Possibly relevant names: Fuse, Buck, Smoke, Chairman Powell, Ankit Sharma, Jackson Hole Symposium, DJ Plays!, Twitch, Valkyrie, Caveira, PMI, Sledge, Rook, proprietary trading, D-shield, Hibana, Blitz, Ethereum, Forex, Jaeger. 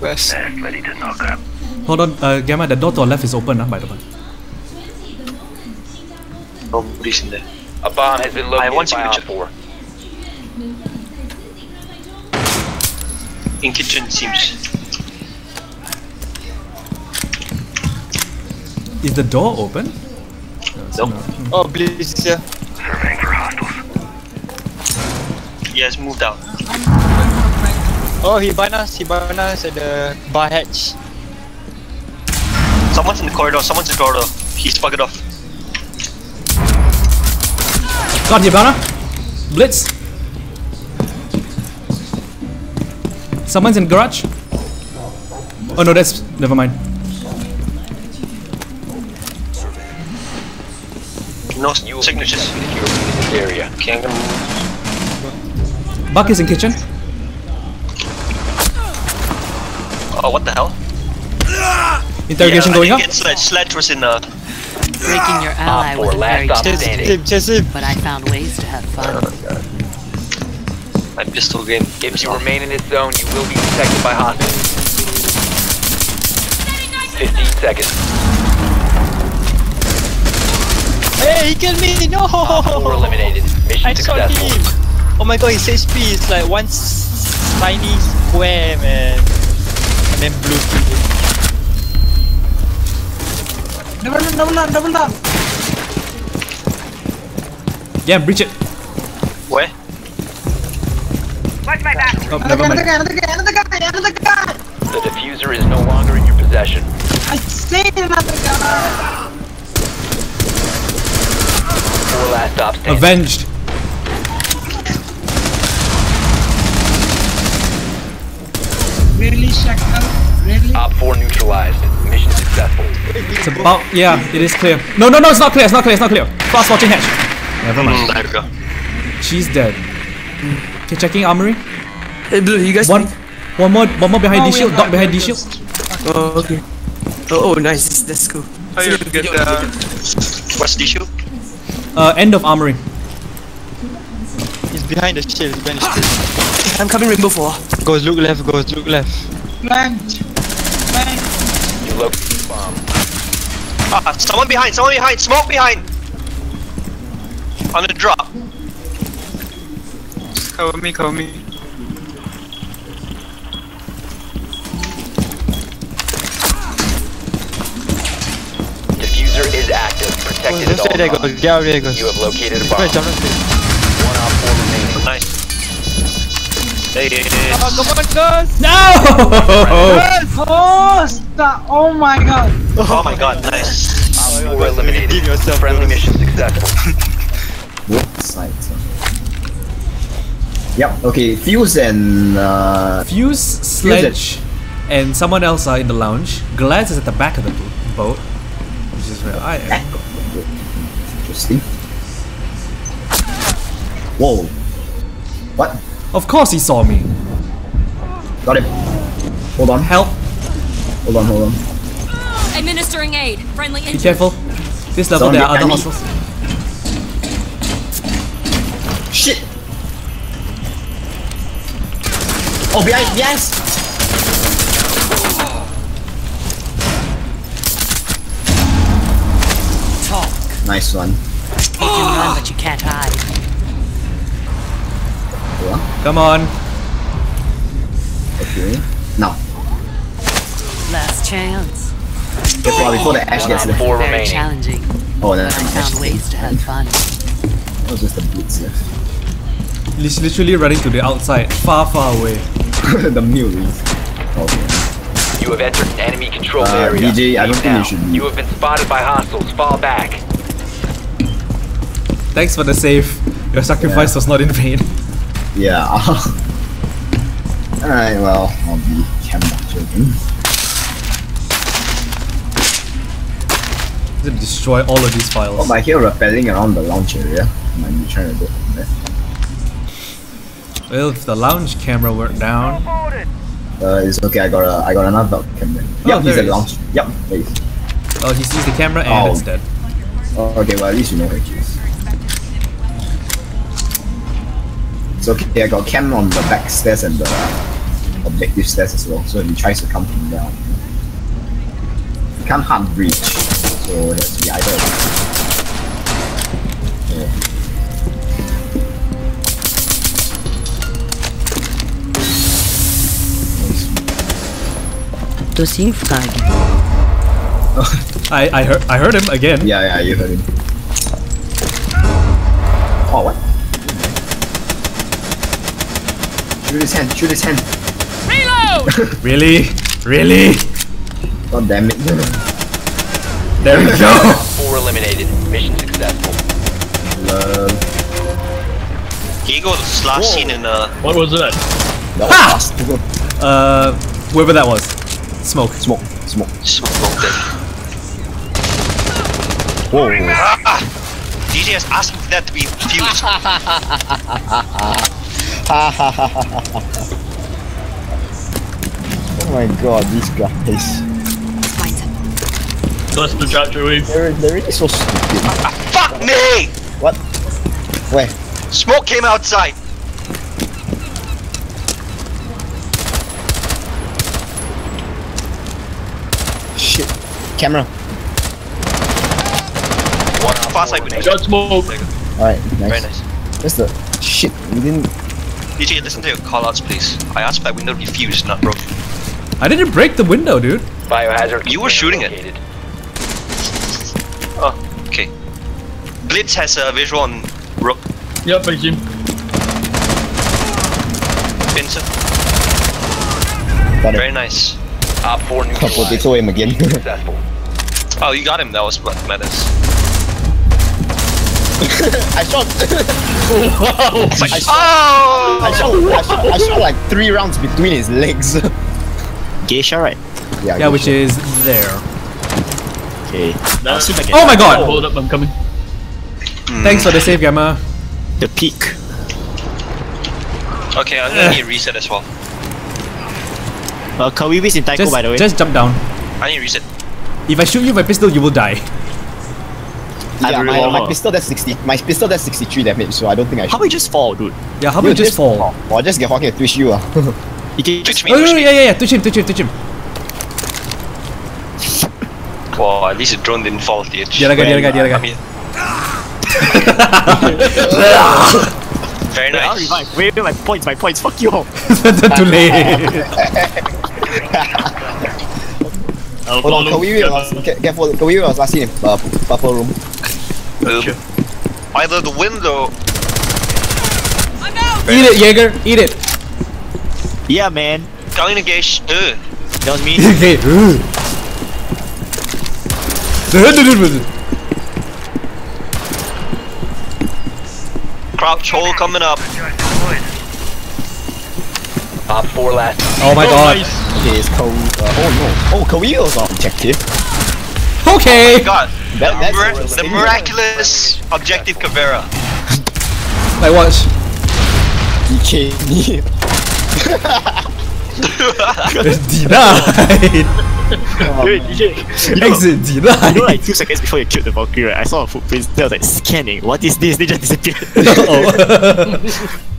West. Ready to knock up. Hold on, Gamma, the door to our left is open, by the way. Nobody's in there. A bomb has been located. I want signature 4. In kitchen, seems. Is the door open? No. Nope. Oh, please, yeah. Surveying for hostiles. He has moved out. Oh, Hibana's at the bar hatch. Someone's in the corridor, someone's in the corridor. He's bugged off. Got Hibana. Blitz. Someone's in the garage. Oh no, that's... never mind. No signatures in the area. Buck is in kitchen. Oh, what the hell? Interrogation going up. Sledge was in the breaking your ally was a very just but I found ways to have fun. My pistol game. If you remain in this zone, you will be detected by Honda. 15 seconds. Hey, he killed me! No! Four eliminated. Mission successful. Oh my god, his HP is like one tiny square, man. And then blue people. Double down. Yeah, breach it. Where? Watch my back. Oh, another guy. The diffuser is no longer in your possession. I saved another guy. Four last stop standing. Avenged. Really shocked up. Op 4 neutralized. Mission successful. It's about... yeah, it is clear. No, it's not clear, Fast watching hatch. Never mind. There we go. She's dead. Okay, checking armory. Hey Blue, you guys... One more behind D-shield, dog behind D-shield. Oh, okay. Oh, nice, that's cool. How you get what's D-shield? End of armory. He's behind the shield, I'm coming rainbow 4. Goes look left. Plant. You located bomb. Ah, someone behind, smoke behind! On the drop. Cover me. Diffuser is active, protected at all times. You have located a bomb. One off 4 remaining. Nice. There it is. Oh, come on, guys! No! Oh my god! Oh my god, nice. You were eliminated. Friendly mission successful. What side? Yep, okay. Fuse and... Fuse, Sledge, and someone else are in the lounge. Glass is at the back of the boat. Which is where I am. Interesting. Whoa. What? Of course he saw me. Got him. Hold on. Help. Hold on. Administering aid. Friendly injured. Be careful. This level there are other hostiles. Shit. Oh, behind. Yes. Talk. Nice one. You can run, but you can't hide. Come on. Okay. Now. Last chance. Before the ash gets there. Very challenging. Oh, then I found ways to have fun. That was just a blitz left. He's literally running to the outside, far away. The mule is. Okay. You have entered an enemy controlled area. DJ, I don't think you should. You have been spotted by hostiles. Fall back. Thanks for the save. Your sacrifice was not in vain. Yeah. Alright, well, I'll be camera joking. To destroy all of these files. Oh, I hear rappelling around the lounge area. Might be trying to go from there. Well, if the lounge camera went down. It's okay. I got another camera. Oh, yep, he's at lounge. Yep, please. Oh, he sees the camera and it's dead. Oh, okay. Well, at least you know where he is. It's okay, I got cam on the back stairs and the objective stats as well, so if he tries to come from down, he can't hard breach, so it has to be either of them. Yeah. I heard him again. Yeah, yeah, you heard him. Oh, what? Shoot his hand, shoot his hand. Reload! Really? Really? God damn it. There we go! 4 eliminated. Mission successful. He goes sloshing in the... What was that? Ha! Whoever that was. Smoke, smoke, smoke, smoke, smoke them. Whoa. DJ has asked for that to be fused. Oh my god, these guys. That's the chapter we've. They're really so stupid. Fuck me! What? Where? Smoke came outside. Camera. Fast like we got smoke. Alright, nice. Very nice. That's the shit. We didn't. DJ, listen to your callouts, please. I asked for that window to be fused, not broken. I didn't break the window, dude. Biohazard. You were shooting located. It. Oh, okay. Blitz has a visual on Rook. Yep, thank you. Vincent. Got it. Very nice. Four new potato him again. Oh, you got him. That was what matters. I shot. Wow. Like, oh! I shot like 3 rounds between his legs. Geisha, right? Yeah. Yeah, Geisha. Which is there. Okay. No. Oh my god! Oh, hold up, I'm coming. Thanks for the save, Gamma. The peak. Okay, I'm gonna need a reset as well. Can we in Taiko, by the way? Just jump down. I need to reset. If I shoot you with my pistol, you will die. Yeah, my pistol does 60. My pistol does 63 damage, so I don't think I should. How about you just fall, dude? Yeah, how about you just fall? Or just get Hawking and twitch you. You can twitch me. Oh, no, yeah, twitch him. Wow, at least the drone didn't fall, dude. The other guy. Very nice. Wait, my points, fuck you all. Too late. Hold on, can we was last seen in purple room? Sure. Either the window. I'm out. Eat it, Jaeger, eat it. Yeah, man. Going to engage. That was me. Crouch hole coming up. 4 left. Oh my god. Nice. Okay, it's cold. Oh no. Oh, Caveira's objective. Okay. Oh my god. That's the miraculous objective Caveira. Like what? DK. Denied. Dude, exit denied. You know, like 2 seconds before you killed the Valkyrie, right? I saw a footprint. They was like scanning. What is this? They just disappeared. Uh oh.